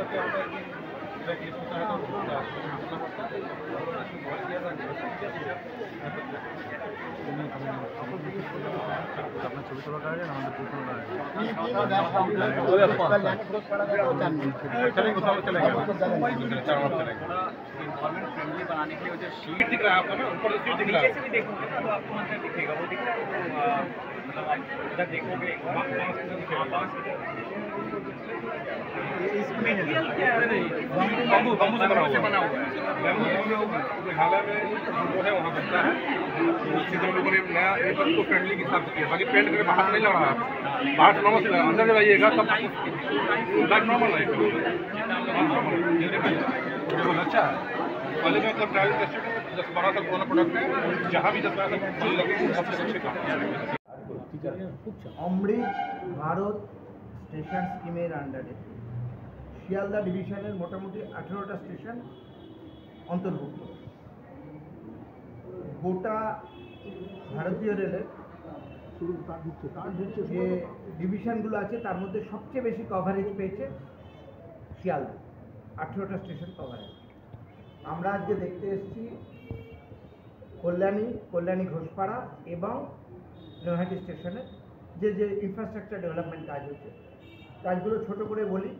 Friendly बनाने के लिए जो शीट दिख रहा है आपको ना, ऊपर जो दिख रहा है नीचे से भी देखोगे ना तो आपको अंदर दिखेगा, वो दिख रहा है मतलब देखोगे इसमें क्या है। बंबू बंबू से बना हुआ है, बंबू हम लोग मेघालय में जो है वहाँ बनता है। चीज़ हम लोगों ने नया पेपर को फ्रेंडली के हिसाब से किया, बाकी पेंट करके बाहर नहीं लग रहा है, बाहर नॉर्मल से लगा, अंदर जब आइएगा तब बैक नॉर्मल रहेगा। अच्छा पहले मतलब ट्रायल टेस्ट 10-12 तक वाला प्रोडक्ट है, जहाँ भी 10-12 तक लगे सबसे अच्छे काम। अमृत भारत स्टेशन स्कीमेर अंडारे শিয়ালদা ডিভিশনের মোটামুটি 18টা স্টেশন অন্তর্ভুক্ত। গোটা ভারতীয় রেলের যে ডিভিশনগুলো আছে তার মধ্যে সবচেয়ে বেশি কভারেজ পেয়েছে শিয়ালদা, 18টা স্টেশন কভারেজ। আমরা আজকে দেখতে এসেছি কল্যাণী ঘোষপাড়া এবং নৈহাটি স্টেশনের যে যে ইনফ্রাস্ট্রাকচার ডেভেলপমেন্ট কাজ হচ্ছে, কাজগুলো ছোট করে বলি।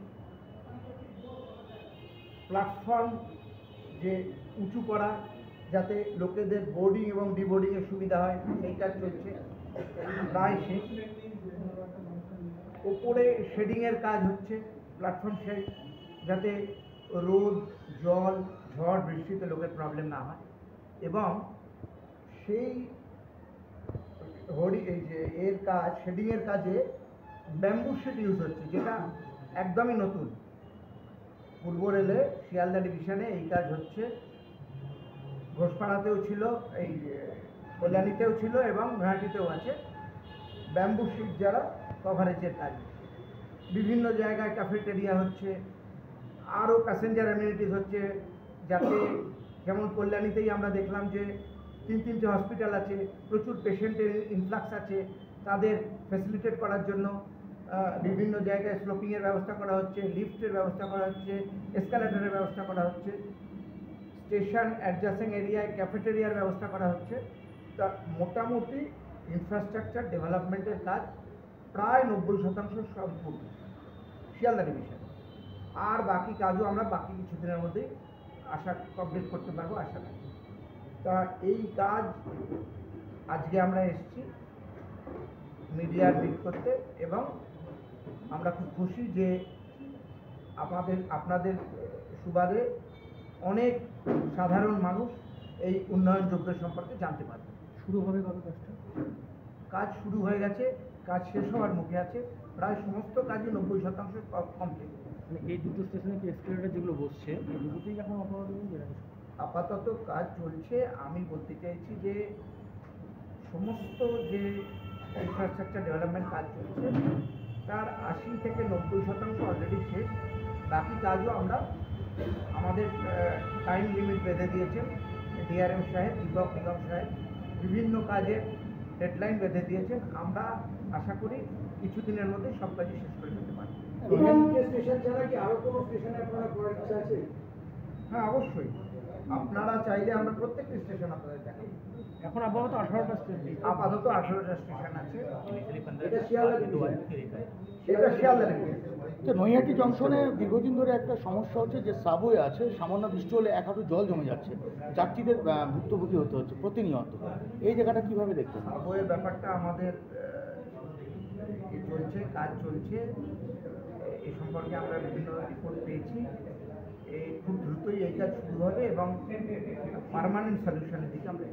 প্ল্যাটফর্ম যে উঁচু করা যাতে লোকেদের বোর্ডিং এবং ডিবোর্ডিংয়ের সুবিধা হয় সেই কাজ চলছে, প্রায় শেষ। ওপরে শেডিংয়ের কাজ হচ্ছে, প্ল্যাটফর্ম শেড যাতে রোদ জল ঝড় বৃষ্টিতে লোকের প্রবলেম না হয়। এবং সেই এর কাজ শেডিংয়ের কাজে ব্যাম্বু শেড ইউজ হচ্ছে, যেটা একদমই নতুন। পূর্ব রেলে শিয়ালদা ডিভিশনে এই কাজ হচ্ছে, ঘোষপাড়াতেও ছিল, এই কল্যাণীতেও ছিল এবং নৈহাটিতেও আছে। ব্যাম্বু শিট যারা কভারেজের কাজ, বিভিন্ন জায়গায় ক্যাফেটেরিয়া হচ্ছে, আরও প্যাসেঞ্জার অ্যামিউনিটিস হচ্ছে, যাতে যেমন কল্যাণীতেই আমরা দেখলাম যে 3-3টে হসপিটাল আছে, প্রচুর পেশেন্টের ইনফ্লাক্স আছে, তাদের ফ্যাসিলিটেট করার জন্য বিভিন্ন জায়গায় স্লোপিংয়ের ব্যবস্থা করা হচ্ছে, লিফটের ব্যবস্থা করা হচ্ছে, এসকালেটরের ব্যবস্থা করা হচ্ছে, স্টেশন অ্যাডজাসিং এরিয়ায় ক্যাফেটেরিয়ার ব্যবস্থা করা হচ্ছে। তা মোটামুটি ইনফ্রাস্ট্রাকচার ডেভেলপমেন্টের কাজ প্রায় 90% সম্পূর্ণ শিয়ালদা ডিভিশন। আর বাকি কাজও আমরা বাকি কিছুদিনের মধ্যেই আশা কমপ্লিট করতে পারবো আশা রাখি। তা এই কাজ আজকে আমরা এসেছি মিডিয়ার মিট করতে, এবং আমরা খুব খুশি যে আপনাদের সুবাদে অনেক সাধারণ মানুষ এই উন্নয়নযোগ্য সম্পর্কে জানতে পারবে। শুরু হবে কত কাজটা? কাজ শুরু হয়ে গেছে, কাজ শেষ হওয়ার মুখে আছে, প্রায় সমস্ত কাজই 90% কমপ্লিট। এই দুটো স্টেশনে কি এক্সকেলেটর যেগুলো বসছে এই দুটোতেই এখন আপাতত কাজ চলছে। আমি বলতে চাইছি যে সমস্ত যে ইনফ্রাস্ট্রাকচার ডেভেলপমেন্ট কাজ চলছে তার 80 থেকে 90% অলরেডি শেষ। বাকি কাজও আমরা আমাদের টাইম লিমিট বেঁধে দিয়েছেন ডিআরএম সাহেব, দীপক নিগম সাহেব বিভিন্ন কাজের ডেডলাইন বেঁধে দিয়েছেন। আমরা আশা করি কিছুদিনের মধ্যে সব কাজই শেষ করে ফেলতে পারি। স্টেশন ছাড়া কি আরও কোনো স্টেশনে আপনারা করার ইচ্ছা আছে? হ্যাঁ অবশ্যই, আপনারা চাইলে আমরা প্রত্যেকটি স্টেশন আপনাদের দেখাই। এখন আপাতত 18টা স্টেশন, আপাতত 18টা স্টেশন আছে। এটা শিয়ালদা তো নৈহাটি জংশনে দীর্ঘদিন ধরে একটা সমস্যা হচ্ছে যে সাবওয়ে আছে, সামান্য বৃষ্টি হলে এক হাঁটু জল জমে যাচ্ছে, যাত্রীদের ভুক্তভোগী হতে হচ্ছে প্রতিনিয়ত। এই জায়গাটা কীভাবে দেখতে হবে? সাবওয়ে ব্যাপারটা আমাদের চলছে, কাজ চলছে, এই সম্পর্কে আমরা বিভিন্ন রিপোর্ট পেয়েছি। এই খুব দ্রুতই এই কাজ শুরু হবে এবং পার্মানেন্ট সলিউশনের দিকে আমরা